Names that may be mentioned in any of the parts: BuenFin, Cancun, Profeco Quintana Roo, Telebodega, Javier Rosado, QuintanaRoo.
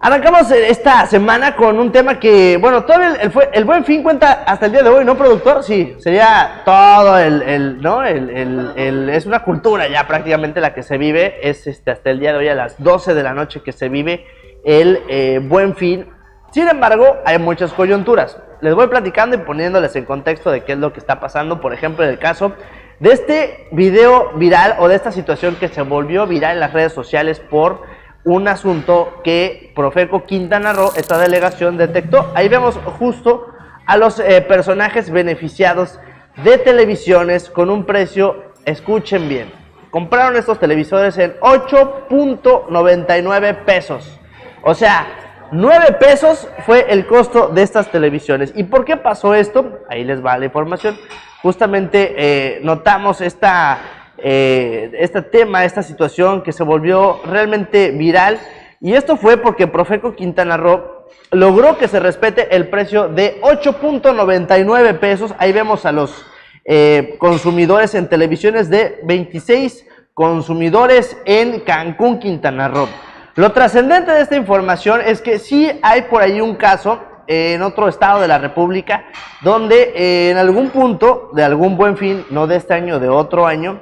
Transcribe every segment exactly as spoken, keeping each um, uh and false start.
Arrancamos esta semana con un tema que, bueno, todavía el, el, el Buen Fin cuenta hasta el día de hoy, ¿no, productor? Sí, sería todo el, el ¿no? El, el, el, es una cultura ya prácticamente la que se vive, es este, hasta el día de hoy a las doce de la noche que se vive el eh, Buen Fin. Sin embargo, hay muchas coyunturas. Les voy platicando y poniéndoles en contexto de qué es lo que está pasando, por ejemplo, en el caso de este video viral o de esta situación que se volvió viral en las redes sociales por un asunto que Profeco Quintana Roo, esta delegación, detectó. Ahí vemos justo a los eh, personajes beneficiados de televisiones con un precio, escuchen bien, compraron estos televisores en ocho punto noventa y nueve pesos. O sea, nueve pesos fue el costo de estas televisiones. ¿Y por qué pasó esto? Ahí les va la información. Justamente eh, notamos esta... Eh, este tema, esta situación que se volvió realmente viral, y esto fue porque Profeco Quintana Roo logró que se respete el precio de ocho punto noventa y nueve pesos. Ahí vemos a los eh, consumidores en televisiones de veintiséis consumidores en Cancún, Quintana Roo. Lo trascendente de esta información es que sí hay por ahí un caso en otro estado de la república donde eh, en algún punto de algún Buen Fin, no de este año, de otro año,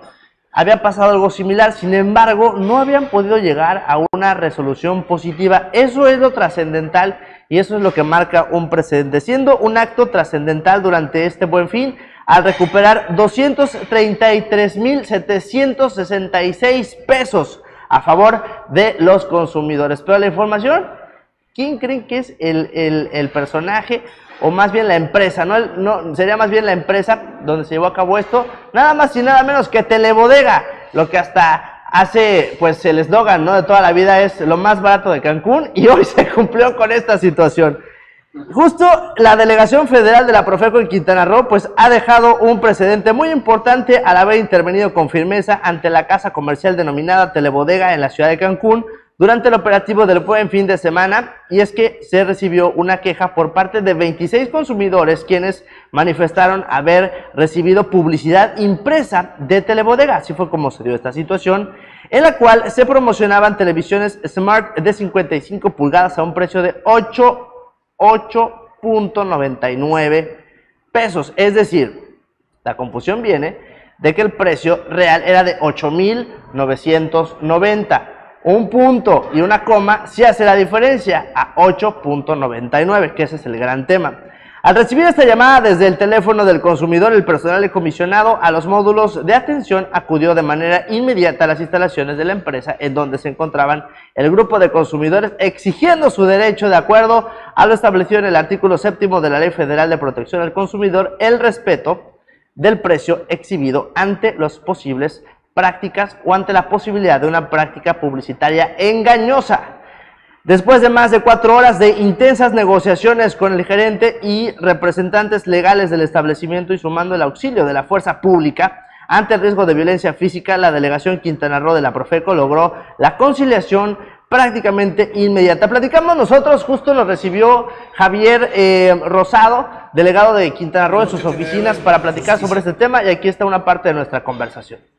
había pasado algo similar. Sin embargo, no habían podido llegar a una resolución positiva. Eso es lo trascendental y eso es lo que marca un precedente, siendo un acto trascendental durante este Buen Fin al recuperar doscientos treinta y tres mil setecientos sesenta y seis pesos a favor de los consumidores. Pero la información, ¿quién creen que es el, el, el personaje? O más bien la empresa, ¿no? No, sería más bien la empresa donde se llevó a cabo esto, nada más y nada menos que Telebodega, lo que hasta hace, pues, el eslogan, ¿no?, de toda la vida es lo más barato de Cancún, y hoy se cumplió con esta situación. Justo la delegación federal de la Profeco en Quintana Roo, pues, ha dejado un precedente muy importante al haber intervenido con firmeza ante la casa comercial denominada Telebodega en la ciudad de Cancún durante el operativo del Buen Fin de semana, y es que se recibió una queja por parte de veintiséis consumidores quienes manifestaron haber recibido publicidad impresa de Telebodega. Así fue como se dio esta situación, en la cual se promocionaban televisiones Smart de cincuenta y cinco pulgadas a un precio de ocho punto noventa y nueve pesos. Es decir, la confusión viene de que el precio real era de ocho mil novecientos noventa. Un punto y una coma sí hace la diferencia a ocho punto noventa y nueve, que ese es el gran tema. Al recibir esta llamada desde el teléfono del consumidor, el personal comisionado a los módulos de atención acudió de manera inmediata a las instalaciones de la empresa en donde se encontraban el grupo de consumidores, exigiendo su derecho de acuerdo a lo establecido en el artículo séptimo de la Ley Federal de Protección al Consumidor, el respeto del precio exhibido ante los posibles prácticas o ante la posibilidad de una práctica publicitaria engañosa. Después de más de cuatro horas de intensas negociaciones con el gerente y representantes legales del establecimiento y sumando el auxilio de la fuerza pública, ante el riesgo de violencia física, la delegación Quintana Roo de la Profeco logró la conciliación prácticamente inmediata. Platicamos nosotros, justo lo recibió Javier eh, Rosado, delegado de Quintana Roo, en sus oficinas para platicar sobre este tema, y aquí está una parte de nuestra conversación.